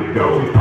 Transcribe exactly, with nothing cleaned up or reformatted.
to go.